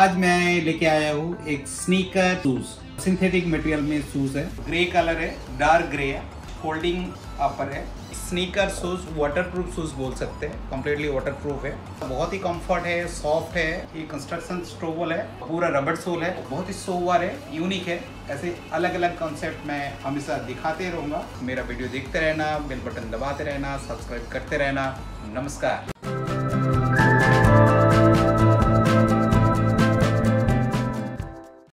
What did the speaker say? आज मैं लेके आया हूँ एक स्नीकर शूज, सिंथेटिक मटेरियल में शूज है। ग्रे कलर है, डार्क ग्रे है, फोल्डिंग अपर है। स्नीकर शूज वाटरप्रूफ शूज बोल सकते हैं, कम्प्लीटली वाटरप्रूफ है। बहुत ही कंफर्ट है, सॉफ्ट है। ये कंस्ट्रक्शन स्टोवल है, पूरा रबड़ सोल है, बहुत ही सोवर है, यूनिक है। ऐसे अलग अलग कॉन्सेप्ट मैं हमेशा दिखाते रहूँगा। मेरा वीडियो देखते रहना, बेल बटन दबाते रहना, सब्सक्राइब करते रहना। नमस्कार।